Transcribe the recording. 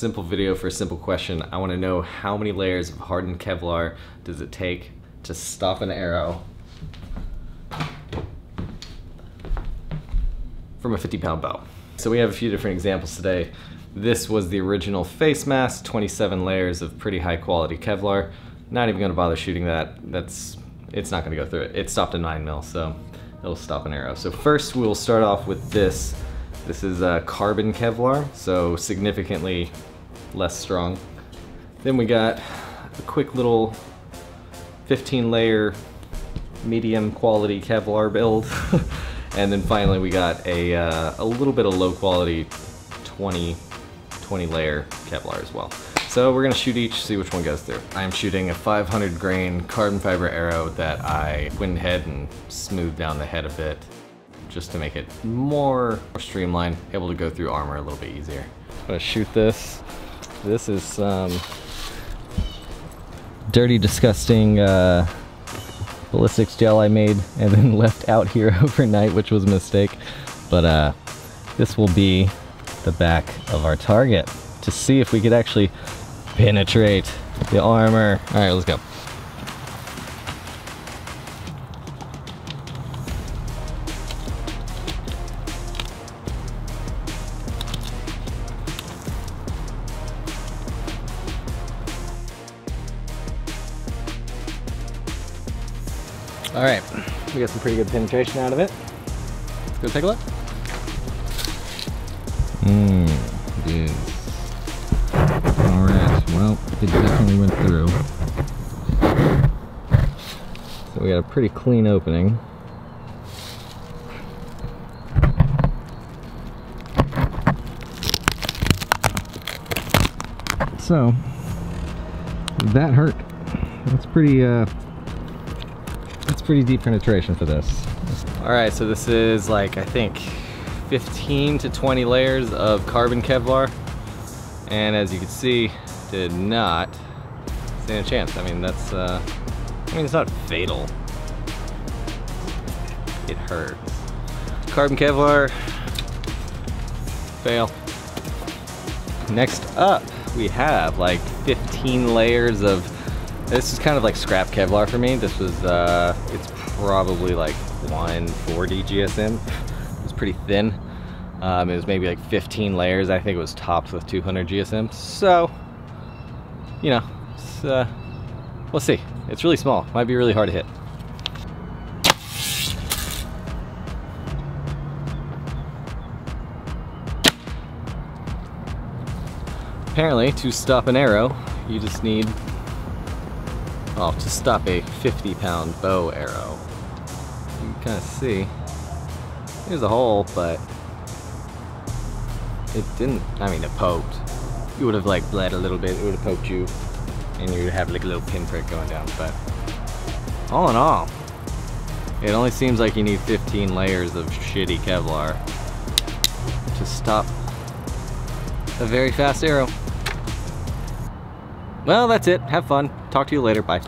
Simple video for a simple question. I want to know how many layers of hardened Kevlar does it take to stop an arrow from a 50-pound bow. So we have a few different examples today. This was the original face mask, 27 layers of pretty high quality Kevlar. Not even gonna bother shooting that. It's not gonna go through it. It stopped a 9mm, so it'll stop an arrow. So first we'll start off with this. This is a carbon Kevlar, so significantly less strong. Then we got a quick little 15 layer medium quality Kevlar build. And then finally we got a little bit of low quality 20 layer Kevlar as well. So we're gonna shoot each, see which one goes through. I'm shooting a 500 grain carbon fiber arrow that I went ahead and smoothed down the head a bit, just to make it more streamlined, able to go through armor a little bit easier. I'm gonna shoot this. This is some dirty, disgusting ballistics gel I made and then left out here overnight, which was a mistake. But this will be the back of our target to see if we could actually penetrate the armor. All right, let's go. All right, we got some pretty good penetration out of it. Let's go take a look. Yes. All right, well, it definitely went through. So we got a pretty clean opening. So, that hurt. That's pretty, pretty deep penetration for this. All right, so this is like, I think 15 to 20 layers of carbon Kevlar. And as you can see, did not stand a chance. I mean, that's, it's not fatal. It hurts. Carbon Kevlar, fail. Next up, we have like 15 layers of, this is kind of like scrap Kevlar for me. This was, it's probably like 140 GSM. It was pretty thin. It was maybe like 15 layers. I think it was topped with 200 GSM. So, you know, it's, we'll see. It's really small. Might be really hard to hit. Apparently, to stop an arrow, you just need to stop a 50-pound bow arrow. You can kind of see, there's a hole, but it didn't, I mean, it poked. You would have like bled a little bit, it would have poked you, and you would have like a little pinprick going down, but all in all, it only seems like you need 15 layers of shitty Kevlar to stop a very fast arrow. Well, that's it. Have fun. Talk to you later. Bye.